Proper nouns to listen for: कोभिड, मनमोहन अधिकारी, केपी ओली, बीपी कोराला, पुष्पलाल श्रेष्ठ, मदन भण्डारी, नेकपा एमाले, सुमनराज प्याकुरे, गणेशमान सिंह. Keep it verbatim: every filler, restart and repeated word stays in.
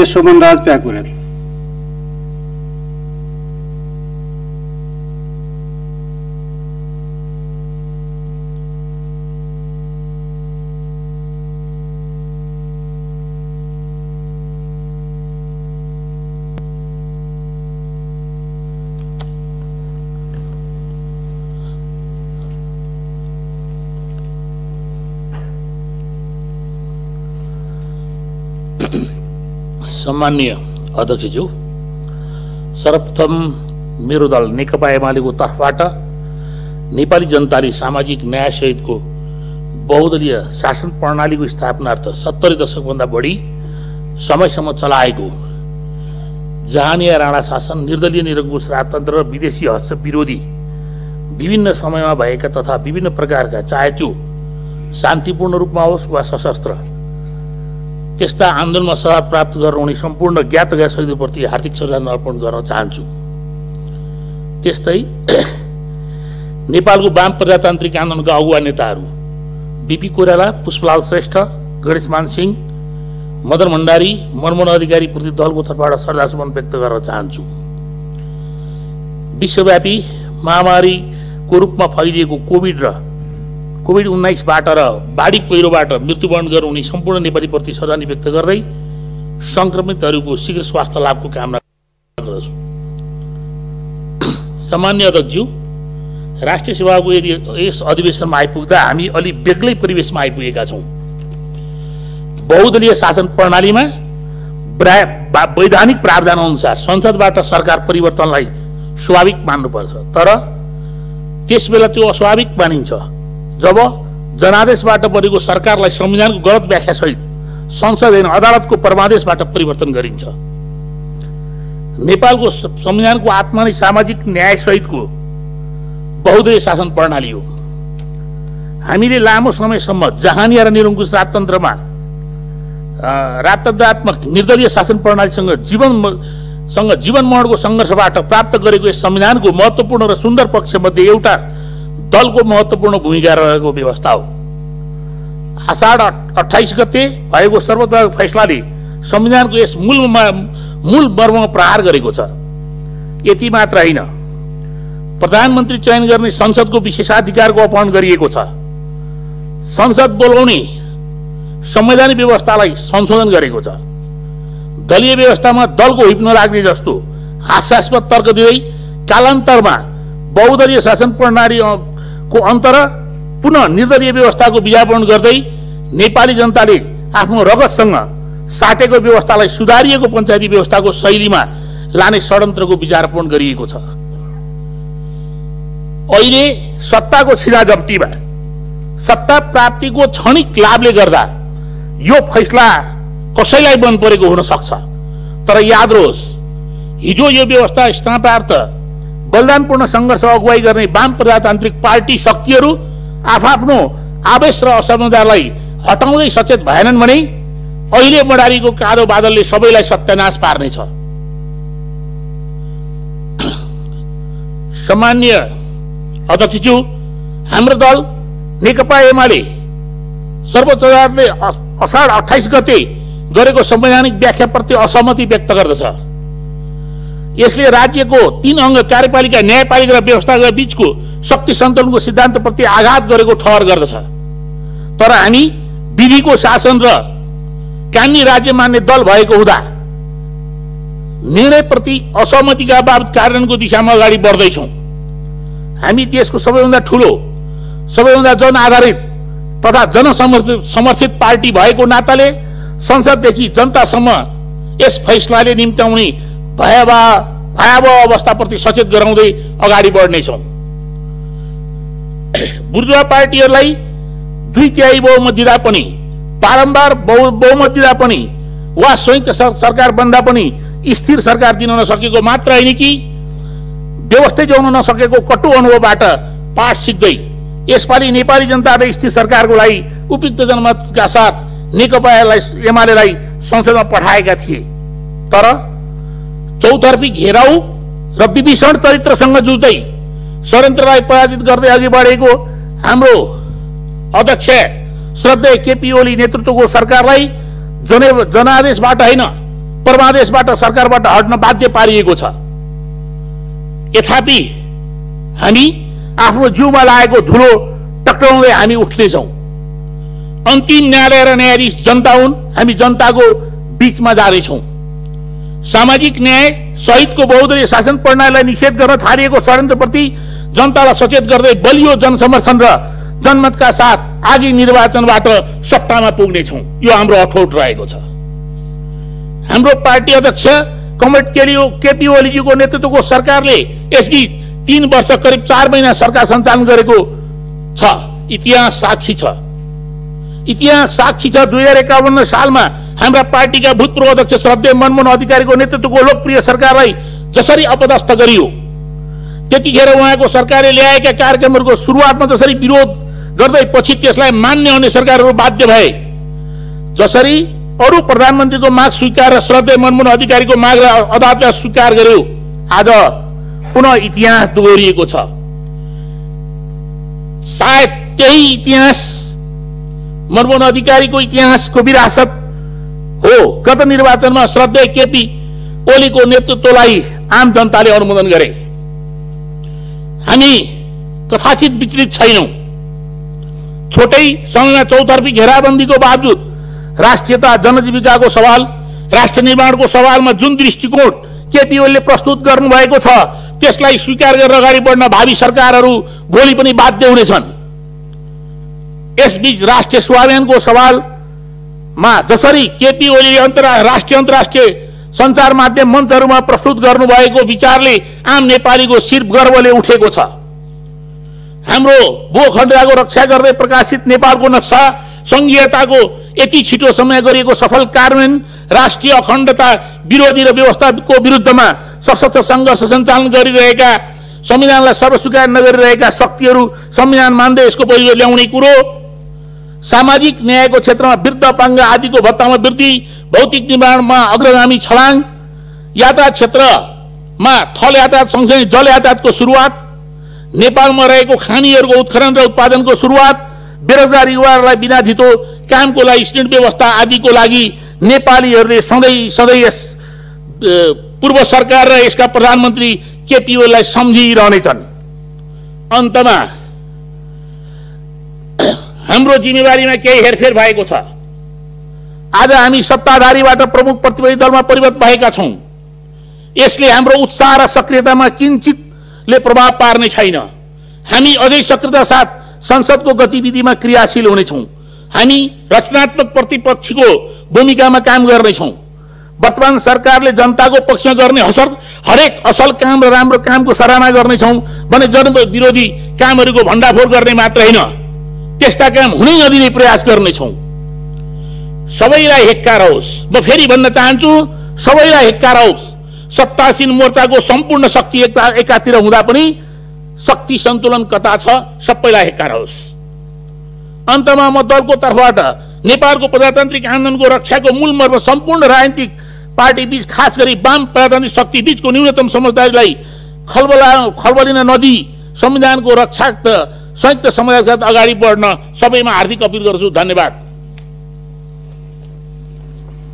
ते सुमनराज प्याकुरे। सम्मान्य अध्यक्षज्यू, सर्वप्रथम मेरो दल नेकपा एमालेको तर्फबाट नेपाली जनताले सामाजिक न्याय सहितको बहुदलीय शासन प्रणालीको स्थापनार्थ सत्तरी दशकभन्दा बढी समयसम्म चलाएको जहानिया राणा शासन, निर्दलीय निरङ्कुश राजतन्त्र र विदेशी हस्तक्षेप विरोधी विभिन्न समयमा भएका तथा विभिन्न प्रकारका, चाहे त्यो शान्तिपूर्ण रूपमा होस् वा सशस्त्र, त्यस्ता आन्दोलनमा सहभाग प्राप्त गर्नुहुने सम्पूर्ण ज्ञातज्ञ शक्तिप्रति हार्दिक श्रद्धाञ्जली अर्पण गर्न चाहन्छु। त्यस्तै नेपालको वाम प्रजातान्त्रिक आन्दोलनका अगुवा नेताहरू बीपी कोराला, पुष्पलाल श्रेष्ठ, गणेशमान सिंह, मदन भण्डारी, मनमोहन अधिकारी प्रति दलको तर्फबाट श्रद्धा सुमन व्यक्त गर्न चाहन्छु। विश्वव्यापी महामारीको रूपमा फैलिएको कोभिड र कोभिड उन्नाइस बाट र बाढी पहिरोबाट मृत्युवरण गर्नुहुने सम्पूर्ण नेपालीप्रति श्रद्धाञ्जली व्यक्त गर्दै संक्रमितहरूको शीघ्र स्वास्थ्य लाभको कामना गर्दछु। सामान्य अध्यक्षज्यू, राष्ट्रिय सेवाको यस अधिवेशनमा आइपुग्दा हामी अलि बेग्लै परिवेशमा आइपुगेका छौँ। बहुदलीय शासन प्रणालीमा वैधानिक प्रावधान अनुसार संसदबाट सरकार परिवर्तनलाई स्वाभाविक मान्नुपर्छ, तर त्यसबेला त्यो अस्वाभाविक मानिन्छ जब जनादेशबाट बनेको सरकारलाई संविधानको गलत व्याख्या सहित संसद हैन अदालतको परमादेशबाट परिवर्तन गरिन्छ। नेपालको संविधानको आत्मा नै सामाजिक न्याय सहितको बहुदलीय शासन प्रणाली हो। हामीले लामो समयसम्म जहानिया र निरङ्कुश राजतन्त्रमा राजतन्त्रात्मक निर्दलीय शासन प्रणालीसँग जीवनसँग जीवन मरणको सङ्घर्षबाट प्राप्त गरेको यस संविधानको महत्त्वपूर्ण र सुन्दर पक्षमध्ये एउटा दलको महत्त्वपूर्ण भूमिका रहेको व्यवस्था हो। आषाढ अट्ठाइस गते भएको सर्वदलीय फैसलाले संविधानको यस मूलमा मूल मर्ममा प्रहार गरेको छ। यति मात्र होइन, प्रधानमन्त्री चयन गर्ने संसदको विशेषाधिकारको अपहरण गरिएको छ। संसद बोलाउने संवैधानिक व्यवस्थालाई संशोधन गरेको छ। दलीय व्यवस्थामा दलको हिप नलाग्ने जस्तो हास्यास्पद तर्क दिँदै कालान्तरमा बहुदलीय शासन प्रणाली को अन्तर पुनः निर्दलीय व्यवस्थाको विज्ञापन गर्दै नेपाली जनताले आफ्नो रगतसँग साटेको व्यवस्थालाई सुधारिएको पञ्चायती व्यवस्थाको शैलीमा लाने षड्यन्त्रको विचारपन गरिएको छ। अहिले सत्ताको छिराझपटीमा सत्ता प्राप्तिको क्षणिक लाभले गर्दा यो फैसला कसैलाई मन परेको हुन सक्छ, तर याद रहोस् हिजो यो व्यवस्था स्थापनार्थ बलिदानपूर्ण संघर्ष अगुवाई गर्ने वाम प्रजातान्त्रिक पार्टी शक्तिहरू आफआफ्नो आवेश र असमझदारलाई हटाउँदै सचेत भएनन् भने अहिले मडारीको कालो बादलले सबैलाई सत्यानाश पार्नेछ। सामान्य अध्यक्षज्यू, हाम्रो दल नेकपा एमाले सर्वोच्च अदालतले असाढ अट्ठाइस गते गरेको संवैधानिक व्याख्याप्रति असहमति व्यक्त गर्दछ। यसले राज्यको तीन अङ्ग कार्यपालिका, न्यायपालिका र व्यवस्थाका बीचको शक्ति सन्तुलनको सिद्धान्तप्रति आघात गरेको ठहर गर्दछ। तर हामी विधिको शासन र कानुनी राज्य मान्ने दल भएको हुँदा निर्णयप्रति असहमतिका बावजुद कार्यान्वयनको दिशामा अगाडि बढ्दैछौँ। हामी देशको सबैभन्दा ठुलो, सबैभन्दा जन आधारित तथा जनसमर्थित समर्थित पार्टी भएको नाताले संसददेखि जनतासम्म यस फैसलाले निम्त्याउने भयावह भयावह अवस्थाप्रति सचेत गराउँदै अगाडि बढ्नेछौँ। बुर्जुवा पार्टीहरूलाई दुई तिहाई बहुमत दिँदा पनि, बारम्बार बहुमत दिँदा पनि वा संयुक्त सरकार बन्दा पनि स्थिर सरकार दिन नसकेको मात्र होइन कि व्यवस्थित हुन नसकेको कटु अनुभवबाट पाठ सिक्दै यसपालि नेपाली जनताले स्थिर सरकारको लागि उपयुक्त जनमतका साथ नेकपालाई एमालेलाई संसदमा पठाएका थिए, तर चौतर्फी घेराउ र विभीषण चरित्रसँग जुझ्दै षड्यन्त्रलाई पराजित गर्दै अघि बढेको हाम्रो अध्यक्ष श्रद्धेय केपी ओली नेतृत्वको सरकारलाई जनादेशबाट होइन परमादेशबाट सरकारबाट हट्न बाध्य पारिएको छ। यथापि हामी आफ्नो जिउमा लागेको धुलो टक्राउँदै हामी उठ्दैछौँ। अन्तिम न्यायालय र न्यायाधीश जनता हुन्, हामी जनताको बीचमा जाँदैछौँ। सामाजिक न्याय सहितको बहुदलीय शासन प्रणालीलाई निषेध गर्न थालिएको षड्यन्त्रप्रति जनतालाई सचेत गर्दै बलियो जनसमर्थन र जनमतका साथ आगामी निर्वाचनबाट सत्तामा पुग्नेछौँ। यो हाम्रो अठोट रहेको छ। हाम्रो पार्टी अध्यक्ष कमरेड केपी ओलीजी को नेतृत्व को सरकारले यसबीच तीन वर्ष करीब चार महीना सरकार सञ्चालन गरेको छ। इतिहास साक्षी छ। इतिहास साक्षी छ दुई हजार एकावन्न साल में हाम्रा पार्टी का भूतपूर्व अध्यक्ष श्रद्धेय मनमोहन अधिकारी को नेतृत्व को लोकप्रिय सरकारलाई जसरी अपदस्थ गरियो, त्यतिखेर उहाँको सरकारले ल्याएका कार्यक्रमहरुको सुरुवातमा जसरी विरोध गर्दै पछि त्यसलाई मान्ने हुने सरकारहरु बाध्य भए, जसरी अरु प्रधानमन्त्रीको माग स्वीकार र श्रद्धेय मनमोहन अधिकारीको मागलाई अदालतले स्वीकार गर्यो, आज पुनः इतिहास दोहोरिएको छ। सायद त्यही इतिहास मनमोहन अधिकारीको इतिहासको विरासत हो। गत निर्वाचनमा श्रद्धेय केपी ओलीको नेतृत्वलाई आम जनताले अनुमोदन गरे। हामी कथाचित विचलित छैनौं। छोटै समयमा चौतर्फी घेराबन्दीको बावजुद राष्ट्रियता जनजीविका को सवाल, राष्ट्र निर्माण को सवाल में जुन दृष्टिकोण केपी ओलीले प्रस्तुत गर्नुभएको छ त्यसलाई स्वीकार गरेर अगाडि बढ्न भावी सरकारहरू भोलि पनि बाध्य हुनेछन्। यसबीच राष्ट्रिय स्वाभिमान को सवाल मा जसरी केपी ओलीले अन्तर्राष्ट्रिय अन्तर्राष्ट्रिय सञ्चार माध्यम मञ्चहरुमा प्रस्तुत गर्नुभएको विचारले आम नेपालीको शिर गर्वले उठेको छ। हाम्रो भूखण्डको रक्षा गर्दै प्रकाशित नेपालको नक्सा संघीयताको यति छिटो समय गरिएको सफल कार्यान्वयन राष्ट्रिय अखण्डता विरोधी र व्यवस्थाको विरुद्धमा सशस्त्र संघर्ष सञ्चालन गरिरहेका, संविधानलाई सर्वस्वीकार नगरिरहेका शक्तिहरू संविधान मान्दै यसको पहिलो ल्याउने कुरो, सामाजिक न्यायको क्षेत्रमा वृद्धपाङ्ग आदिको भत्तामा वृद्धि, भौतिक निर्माणमा अग्रगामी छलाङ, यातायात क्षेत्रमा थल यातायात सँगसँगै जल यातायातको सुरुवात, नेपालमा रहेको खानीहरूको उत्खनन र उत्पादनको सुरुवात, बेरोजगार युवाहरूलाई बिना धितो कामको लागि स्टैंड व्यवस्था आदिको लागि नेपालीहरूले सधैँ सधैँ यस पूर्व सरकार र यसका प्रधानमन्त्री केपी ओलीलाई सम्झिरहनेछन्। अन्तमा हाम्रो जिम्मेवारीमा केही हेरफेर भएको छ। आज हामी सत्ताधारीबाट प्रमुख प्रतिपक्षी दलमा परिवर्तन भएका छौँ। यसले हाम्रो उत्साह र सक्रियतामा किंचितले प्रभाव पार्ने छैन। हामी अझै सक्रियता साथ संसदको गतिविधिमा क्रियाशील हुनेछौँ। हामी रचनात्मक प्रतिपक्षीको भूमिकामा काम गर्नेछौँ। वर्तमान सरकारले जनताको पक्षमा गर्ने हसर हरेक असल काम र राम्रो कामको सराहना गर्नेछौँ भने जनविरोधी कामहरूको भण्डाफोर गर्ने मात्र होइन, त्यस्ता काम हुनै नदिने प्रयास गर्नेछौँ। सबैलाई हेक्कार होस्। म फेरि भन्न चाहन्छु, सबैलाई हेक्कार होस्। सत्तासीन मोर्चाको सम्पूर्ण शक्ति एकता एकातिर हुँदा पनि शक्ति सन्तुलन कता छ, सबैलाई हेक्कार होस्। अन्तमा म दलको तर्फबाट नेपालको प्रजातान्त्रिक आन्दोलनको रक्षाको मूल मर्म सम्पूर्ण राजनीतिक पार्टी बीच खास गरी वाम प्रजातान्त्रिक शक्ति बीचको न्यूनतम समझदारीलाई खलबला खलबलिन नदी संविधानको रक्षा संयुक्त समाजका अगाडि बढ्न सबैमा हार्दिक अपील गर्छु। धन्यवाद।